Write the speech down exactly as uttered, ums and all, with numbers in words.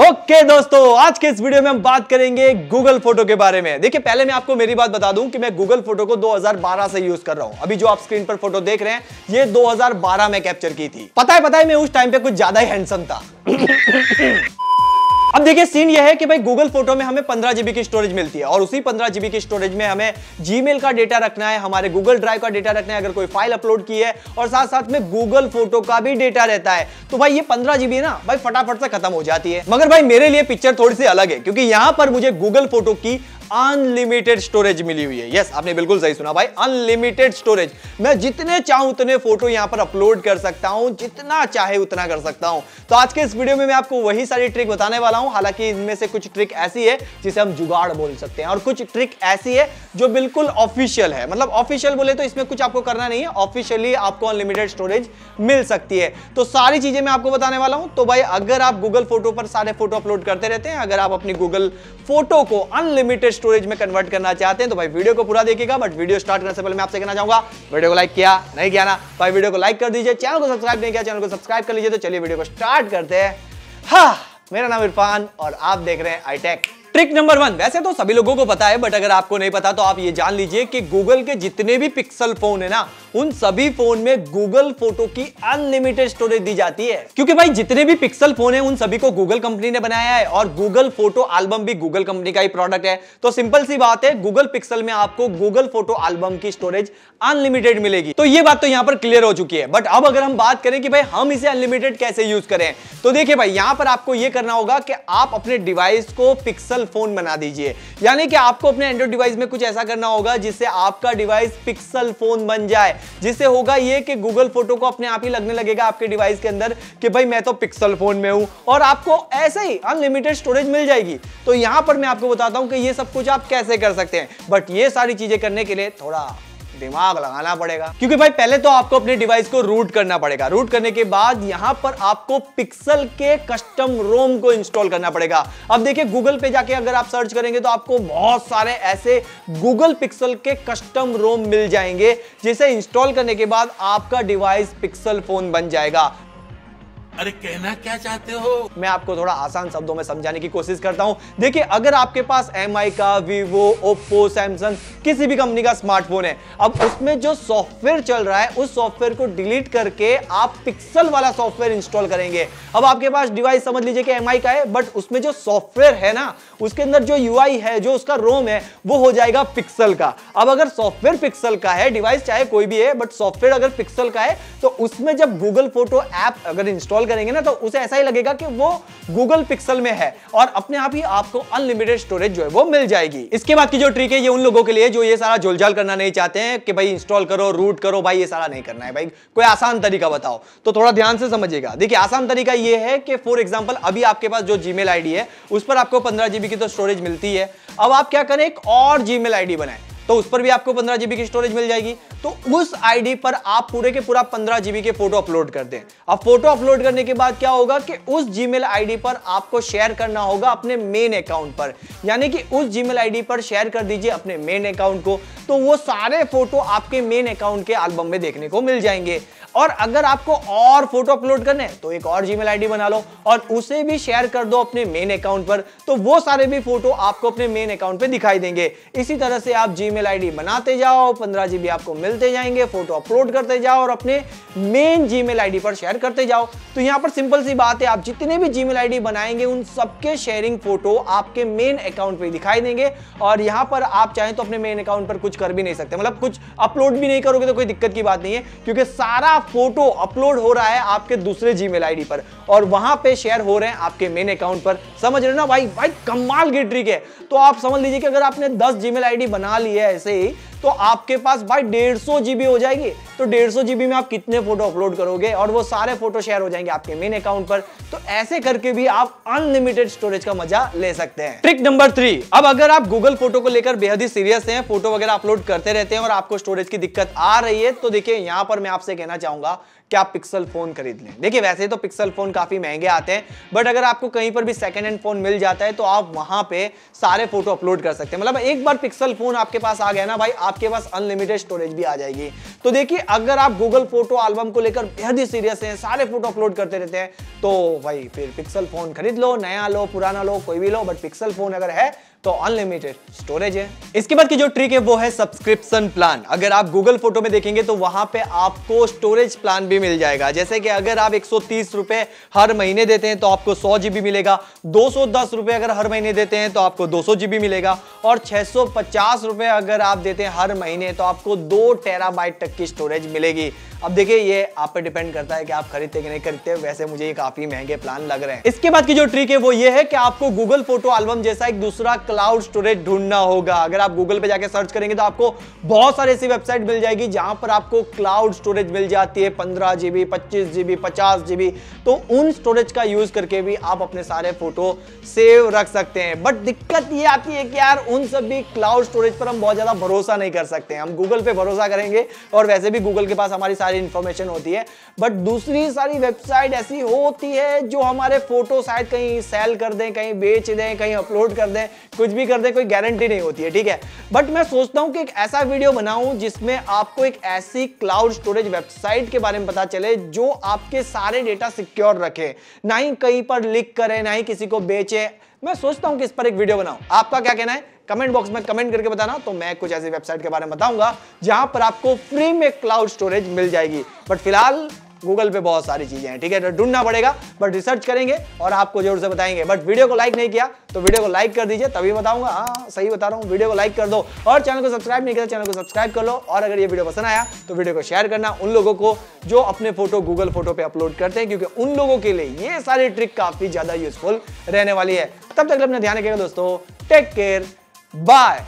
Okay okay, दोस्तों आज के इस वीडियो में हम बात करेंगे गूगल फोटो के बारे में। देखिए पहले मैं आपको मेरी बात बता दूं कि मैं गूगल फोटो को दो हज़ार बारह से यूज कर रहा हूं। अभी जो आप स्क्रीन पर फोटो देख रहे हैं ये दो हज़ार बारह में कैप्चर की थी। पता है पता है मैं उस टाइम पे कुछ ज्यादा ही हैंडसम था। अब देखिए सीन ये है कि भाई गूगल फोटो में हमें पंद्रह जीबी की स्टोरेज मिलती है और उसी पंद्रह जीबी की स्टोरेज में हमें जीमेल का डेटा रखना है, हमारे गूगल ड्राइव का डेटा रखना है अगर कोई फाइल अपलोड की है, और साथ साथ में गूगल फोटो का भी डेटा रहता है। तो भाई ये पंद्रह जीबी है ना भाई फटाफट से खत्म हो जाती है। मगर भाई मेरे लिए पिक्चर थोड़ी सी अलग है क्योंकि यहाँ पर मुझे गूगल फोटो की अनलिमिटेड स्टोरेज मिली हुई है। यस, आपने बिल्कुल सही सुना भाई, अनलिमिटेड स्टोरेज। मैं जितने चाहूं उतने फोटो यहां पर अपलोड कर सकता हूं, जितना चाहे उतना कर सकता हूं। तो आज के इस वीडियो में मैं आपको वही सारी ट्रिक बताने वाला हूं। हालांकि इनमें से कुछ ट्रिक ऐसी है जिसे हम जुगाड़ बोल सकते हैं और कुछ ट्रिक ऐसी है जो बिल्कुल ऑफिशियल है। मतलब ऑफिशियल बोले तो इसमें कुछ आपको करना नहीं है, ऑफिशियली आपको अनलिमिटेड स्टोरेज मिल सकती है। तो सारी चीजें मैं आपको बताने वाला हूं। तो भाई अगर आप गूगल फोटो पर सारे फोटो अपलोड करते रहते हैं, अगर आप अपनी गूगल फोटो को अनलिमिटेड स्टोरेज में कन्वर्ट करना चाहते हैं तो भाई वीडियो को पूरा देखिएगा। बट वीडियो स्टार्ट करने से पहले मैं आपसे कहना चाहूंगा, वीडियो को लाइक किया नहीं किया ना भाई वीडियो को लाइक कर दीजिए, चैनल को सब्सक्राइब नहीं किया चैनल को सब्सक्राइब कर लीजिए। तो चलिए वीडियो को स्टार्ट करते हैं। हाँ, मेरा नाम इरफान और आप देख रहे हैं आईटेक। ट्रिक नंबर वन वैसे तो सभी लोगों को पता है, बट अगर आपको नहीं पता तो आप ये जान लीजिए कि गूगल के जितने भी पिक्सल फोन है ना उन सभी फोन में गूगल फोटो की अनलिमिटेड स्टोरेज दी जाती है। क्योंकि भाई जितने भी पिक्सल फोन है उन सभी को गूगल कंपनी ने बनाया है और गूगल फोटो एल्बम भी गूगल कंपनी का ही प्रोडक्ट है। तो सिंपल सी बात है, गूगल पिक्सल में आपको गूगल फोटो एल्बम की स्टोरेज अनलिमिटेड मिलेगी। तो ये बात तो यहाँ पर क्लियर हो चुकी है। बट अब अगर हम बात करें कि भाई हम इसे अनलिमिटेड कैसे यूज करें, तो देखिए भाई यहाँ पर आपको ये करना होगा कि आप अपने डिवाइस को पिक्सल फोन बना दीजिए। यानी कि आपको अपने एंड्रॉइड डिवाइस में कुछ ऐसा करना होगा जिससे आपका डिवाइस पिक्सल फोन बन जाए, जिससे होगा ये कि गूगल फोटो को अपने आप ही लगने लगेगा आपके डिवाइस के अंदर कि भाई मैं तो पिक्सल फोन में हूं, और आपको ऐसे ही अनलिमिटेड स्टोरेज मिल जाएगी। तो यहां पर मैं आपको बताता हूं कि ये सब कुछ आप कैसे कर सकते हैं। बट ये सारी चीजें करने के लिए थोड़ा दिमाग लगाना पड़ेगा क्योंकि भाई पहले तो आपको अपने डिवाइस को रूट करना पड़ेगा। रूट करने के बाद यहां पर आपको पिक्सल के कस्टम रोम को इंस्टॉल करना पड़ेगा। अब देखिए गूगल पे जाके अगर आप सर्च करेंगे तो आपको बहुत सारे ऐसे गूगल पिक्सल के कस्टम रोम मिल जाएंगे जिसे इंस्टॉल करने के बाद आपका डिवाइस पिक्सल फोन बन जाएगा। अरे कहना क्या चाहते हो? मैं आपको थोड़ा आसान शब्दों में समझाने की कोशिश करता हूं। देखिए अगर आपके पास एम आई का, वीवो, ओप्पो, सैमसंग किसी भी कंपनी का स्मार्टफोन है, अब उसमें जो सॉफ्टवेयर चल रहा है उस सॉफ्टवेयर को डिलीट करके आप पिक्सल वाला सॉफ्टवेयर इंस्टॉल करेंगे। अब आपके पास डिवाइस समझ लीजिए कि एम आई का है, बट उसमें जो सॉफ्टवेयर है ना उसके अंदर जो यू आई है, जो उसका रोम है, वो हो जाएगा पिक्सल का। अब अगर सॉफ्टवेयर पिक्सल का है, डिवाइस चाहे कोई भी है बट सॉफ्टवेयर अगर पिक्सल का है, तो उसमें जब गूगल फोटो ऐप अगर इंस्टॉल करेंगे ना तो उसे ऐसा ही लगेगा कि वो गूगल पिक्सल में है और अपने आप ही आपको अनलिमिटेड स्टोरेज जो है वो मिल जाएगी। इसके बाद की जो ट्रिक है ये उन लोगों के लिए जो ये सारा झोलझाल करना नहीं चाहते हैं कि भाई इंस्टॉल करो, रूट करो, भाई ये सारा नहीं करना है, भाई कोई आसान तरीका बताओ। तो थोड़ा ध्यान से समझिएगा। देखिए आसान तरीका ये है कि फॉर एग्जाम्पल अभी आपके पास जो जीमेल आईडी है उस पर आपको पंद्रह जीबी की तो स्टोरेज मिलती है। अब आप क्या करें, एक और जीमेल आईडी बनाएं तो उस पर भी आपको पंद्रह जीबी की स्टोरेज मिल जाएगी। तो उस आईडी पर आप पूरे के पूरा पंद्रह जीबी के फोटो अपलोड कर दें। अब फोटो अपलोड करने के बाद क्या होगा कि उस जीमेल आईडी पर आपको शेयर करना होगा अपने मेन अकाउंट पर, यानी कि उस जीमेल आईडी पर शेयर कर दीजिए अपने मेन अकाउंट को, तो वो सारे फोटो आपके मेन अकाउंट के एल्बम में देखने को मिल जाएंगे। और अगर आपको और फोटो अपलोड करने हैं तो एक और जीमेल आईडी बना लो और उसे भी शेयर कर दो अपने मेन अकाउंट पर, तो वो सारे भी फोटो आपको अपने मेन अकाउंट पे दिखाई देंगे। इसी तरह से आप जीमेल आईडी बनाते जाओ, पंद्रह जीबी आपको मिलते जाएंगे, फोटो अपलोड करते जाओ और अपने मेन जीमेल आईडी पर शेयर करते जाओ। तो यहाँ पर सिंपल सी बात है, आप जितने भी जीमेल आईडी बनाएंगे उन सबके शेयरिंग फोटो आपके मेन अकाउंट पर दिखाई देंगे। और यहाँ पर आप चाहें तो अपने मेन अकाउंट पर कुछ कर भी नहीं सकते, मतलब कुछ अपलोड भी नहीं करोगे तो कोई दिक्कत की बात नहीं है क्योंकि सारा फोटो अपलोड हो रहा है आपके दूसरे जीमेल आईडी पर और वहां पे शेयर हो रहे हैं आपके मेन अकाउंट पर। समझ रहे हो ना भाई, भाई कमाल की ट्रिक है। तो आप समझ लीजिए कि अगर आपने दस जीमेल आईडी बना ली है ऐसे ही तो आपके पास भाई डेढ़ सौ जीबी हो जाएगी। तो डेढ़ सौ जीबी में आप कितने फोटो अपलोड करोगे और वो सारे फोटो शेयर हो जाएंगे आपके मेन अकाउंट पर। तो ऐसे करके भी आप अनलिमिटेड स्टोरेज का मजा ले सकते हैं। ट्रिक नंबर थ्री, अब अगर आप गूगल फोटो को लेकर बेहद ही सीरियस हैं, फोटो वगैरह अपलोड करते रहते हैं और आपको स्टोरेज की दिक्कत आ रही है, तो देखिए यहाँ पर मैं आपसे कहना चाहूंगा कि आप पिक्सल फोन खरीद लें। देखिए वैसे तो पिक्सल फोन काफी महंगे आते हैं, बट अगर आपको कहीं पर भी सेकेंड हैंड फोन मिल जाता है तो आप वहां पे सारे फोटो अपलोड कर सकते हैं। मतलब एक बार पिक्सल फोन आपके पास आ गया ना भाई, आपके पास अनलिमिटेड स्टोरेज भी आ जाएगी। तो देखिए अगर आप गूगल फोटो एल्बम को लेकर बेहद ही सीरियस हैं, सारे फोटो अपलोड करते रहते हैं, तो भाई फिर पिक्सल फोन खरीद लो। नया लो, पुराना लो, कोई भी लो, बट पिक्सल फोन अगर है तो अनलिमिटेड स्टोरेज है। इसके बाद की जो ट्रिक है वो है सब्सक्रिप्शन प्लान। अगर आप गूगल फोटो में देखेंगे तो वहां पे आपको स्टोरेज प्लान भी मिल जाएगा। जैसे कि अगर आप एक सौ तीस रुपए हर महीने देते हैं तो आपको सौ जीबी मिलेगा, दो सौ दस रुपए अगर हर महीने देते हैं तो आपको दो सौ जीबी मिलेगा, और छह सौ पचास रुपए अगर आप देते हैं हर महीने तो आपको दो टेराबाइट तक की स्टोरेज मिलेगी। अब देखिए ये आप पे डिपेंड करता है कि आप खरीदते कि नहीं खरीदते। वैसे मुझे ये काफी महंगे प्लान लग रहे हैं। इसके बाद की जो ट्रिक है वो ये है कि आपको गूगल फोटो एल्बम जैसा एक दूसरा क्लाउड स्टोरेज ढूंढना होगा। अगर आप गूगल पे जाके सर्च करेंगे तो आपको बहुत सारी ऐसी वेबसाइट मिल जाएगी जहां पर आपको क्लाउड स्टोरेज मिल जाती है, पंद्रह जीबी, पच्चीस जीबी, पचास जीबी। तो उन स्टोरेज का यूज करके भी आप अपने सारे फोटो सेव रख सकते हैं। बट दिक्कत ये आती है कि यार उन सब भी क्लाउड स्टोरेज पर हम बहुत ज्यादा भरोसा नहीं कर सकते। हम गूगल पे भरोसा करेंगे, और वैसे भी गूगल के पास हमारी इंफॉर्मेशन होती है, बट दूसरी सारी वेबसाइट ऐसी होती है जो हमारे फोटो शायद कहीं सेल कर दें, कहीं बेच दें, कहीं अपलोड कर दें, कुछ भी कर दें, कोई गारंटी नहीं होती है। ठीक है, बट मैं सोचता हूं कि एक ऐसा वीडियो बनाऊं जिसमें आपको एक ऐसी क्लाउड स्टोरेज वेबसाइट के बारे में पता चले जो आपके सारे डेटा सिक्योर रखे, ना ही कहीं पर लीक करे, ना ही किसी को बेचे। मैं सोचता हूं कि इस पर एक वीडियो बनाऊं। आपका क्या कहना है? कमेंट बॉक्स में कमेंट करके बताना। तो मैं कुछ ऐसी वेबसाइट के बारे में बताऊंगा जहां पर आपको फ्री में क्लाउड स्टोरेज मिल जाएगी। बट फिलहाल गूगल पे बहुत सारी चीजें हैं, ठीक है, तो ढूंढना पड़ेगा, बट रिसर्च करेंगे और आपको जरूर से बताएंगे। बट वीडियो को लाइक नहीं किया तो वीडियो को लाइक कर दीजिए, तभी बताऊंगा। हाँ, सही बता रहा हूँ, वीडियो को लाइक कर दो, और चैनल को सब्सक्राइब नहीं किया चैनल को सब्सक्राइब कर लो। और अगर ये वीडियो पसंद आया तो वीडियो को शेयर करना उन लोगों को जो अपने फोटो गूगल फोटो पे अपलोड करते हैं, क्योंकि उन लोगों के लिए ये सारी ट्रिक काफी ज्यादा यूजफुल रहने वाली है। तब तक अपना ध्यान रखिएगा दोस्तों, टेक केयर, बाय।